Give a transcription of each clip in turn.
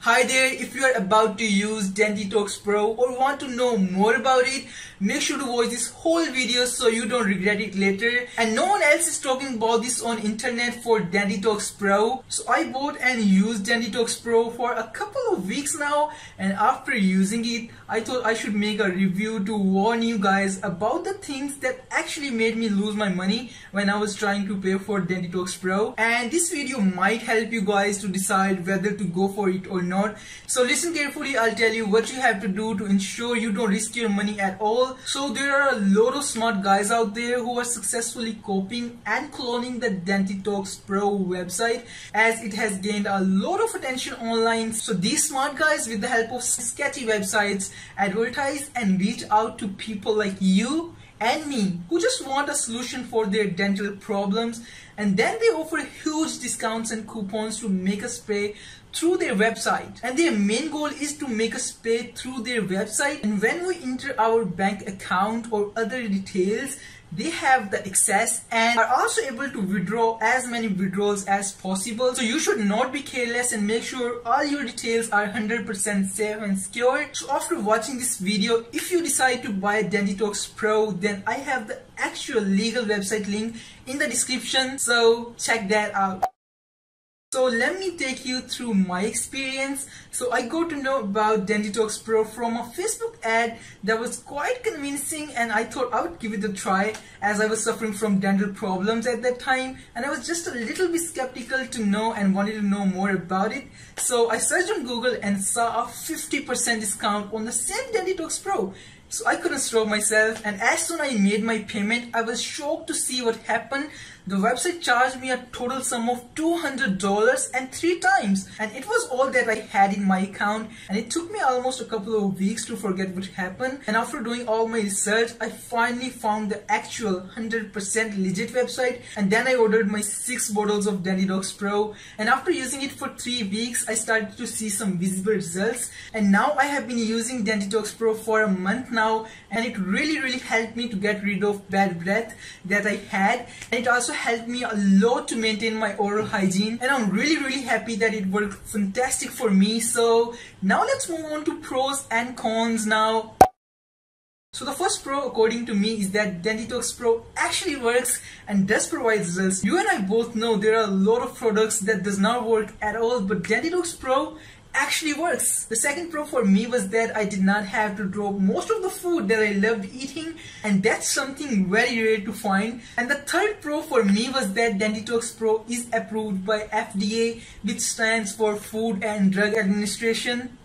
Hi there, if you are about to use Dentitox Pro or want to know more about it, make sure to watch this whole video so you don't regret it later. And no one else is talking about this on internet for Dentitox Pro. So I bought and used Dentitox Pro for a couple of weeks now, and after using it, I thought I should make a review to warn you guys about the things that actually made me lose my money when I was trying to pay for Dentitox Pro. And this video might help you guys to decide whether to go for it or not. So listen carefully, I'll tell you what you have to do to ensure you don't risk your money at all. So there are a lot of smart guys out there who are successfully copying and cloning the Dentitox Pro website, as it has gained a lot of attention online. So these smart guys, with the help of sketchy websites, advertise and reach out to people like you and me who just want a solution for their dental problems, and then they offer huge discounts and coupons to make us pay through their website. And their main goal is to make us pay through their website, and when we enter our bank account or other details, they have the access and are also able to withdraw as many withdrawals as possible. So you should not be careless and make sure all your details are 100% safe and secure. So after watching this video, if you decide to buy Dentitox Pro, then I have the actual legal website link in the description, so check that out. So let me take you through my experience. So I got to know about Dentitox Pro from a Facebook ad that was quite convincing, and I thought I would give it a try as I was suffering from dental problems at that time, and I was just a little bit skeptical to know and wanted to know more about it. So I searched on Google and saw a 50% discount on the same Dentitox Pro. So I couldn't stop myself, and as soon as I made my payment, I was shocked to see what happened. The website charged me a total sum of $200 and 3 times, and it was all that I had in my account, and it took me almost a couple of weeks to forget what happened. And after doing all my research, I finally found the actual 100% legit website, and then I ordered my 6 bottles of Dentitox Pro, and after using it for 3 weeks, I started to see some visible results. And now I have been using Dentitox Pro for a month now, and it really helped me to get rid of bad breath that I had, and it also helped me a lot to maintain my oral hygiene, and I'm really happy that it worked fantastic for me. So now let's move on to pros and cons now. So the first pro, according to me, is that Dentitox Pro actually works and does provide results. You and I both know there are a lot of products that does not work at all, but Dentitox Pro actually works. The second pro for me was that I did not have to drop most of the food that I loved eating, and that's something very rare to find. And the third pro for me was that Dentitox Pro is approved by FDA, which stands for Food and Drug Administration.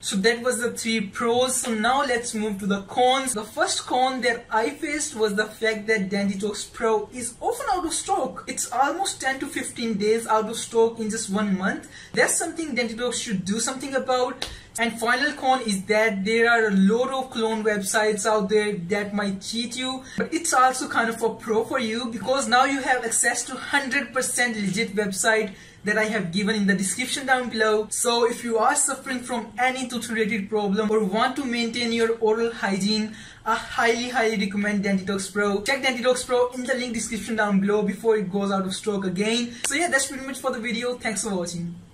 So that was the 3 pros. So now let's move to the cons. The first con that I faced was the fact that Dentitox Pro is often out of stock. It's almost 10 to 15 days out of stock in just 1 month. That's something Dentitox should do something about. And final con is that there are a lot of clone websites out there that might cheat you, but it's also kind of a pro for you because now you have access to 100% legit website that I have given in the description down below. So if you are suffering from any tooth related problem or want to maintain your oral hygiene, I highly recommend Dentitox Pro. Check Dentitox Pro in the link description down below before it goes out of stock again. So yeah, that's pretty much for the video. Thanks for watching.